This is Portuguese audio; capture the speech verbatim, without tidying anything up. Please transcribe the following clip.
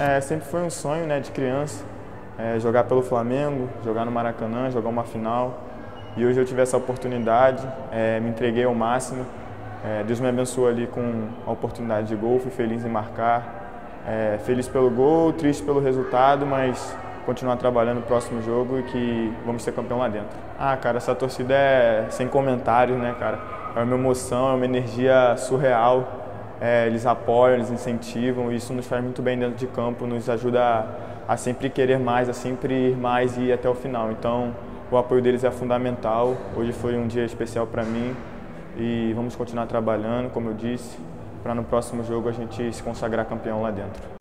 É, sempre foi um sonho, né, de criança, é, jogar pelo Flamengo, jogar no Maracanã, jogar uma final. E hoje eu tive essa oportunidade, é, me entreguei ao máximo. É, Deus me abençoou ali com a oportunidade de gol, fui feliz em marcar. É, feliz pelo gol, triste pelo resultado, mas continuar trabalhando no próximo jogo e que vamos ser campeão lá dentro. Ah, cara, essa torcida é sem comentários, né, cara? É uma emoção, é uma energia surreal. É, eles apoiam, eles incentivam, e isso nos faz muito bem dentro de campo, nos ajuda a, a sempre querer mais, a sempre ir mais e ir até o final. Então, o apoio deles é fundamental. Hoje foi um dia especial para mim e vamos continuar trabalhando, como eu disse, para no próximo jogo a gente se consagrar campeão lá dentro.